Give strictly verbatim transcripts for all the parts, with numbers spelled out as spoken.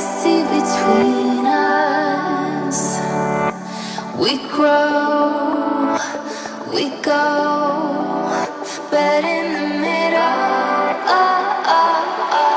see between us. We grow, we go, but in the middle, oh, oh, oh.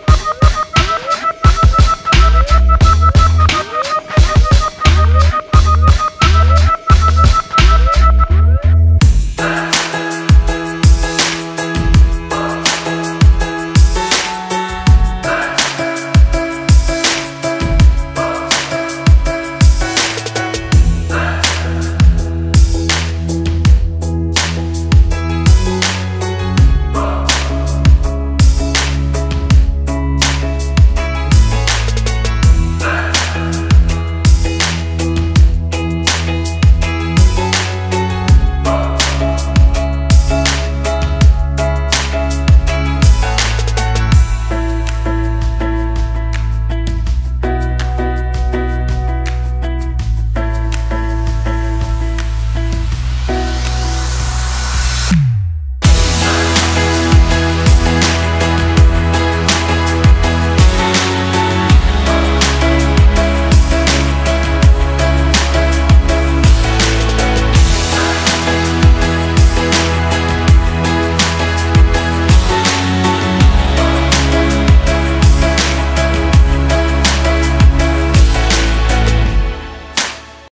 I'm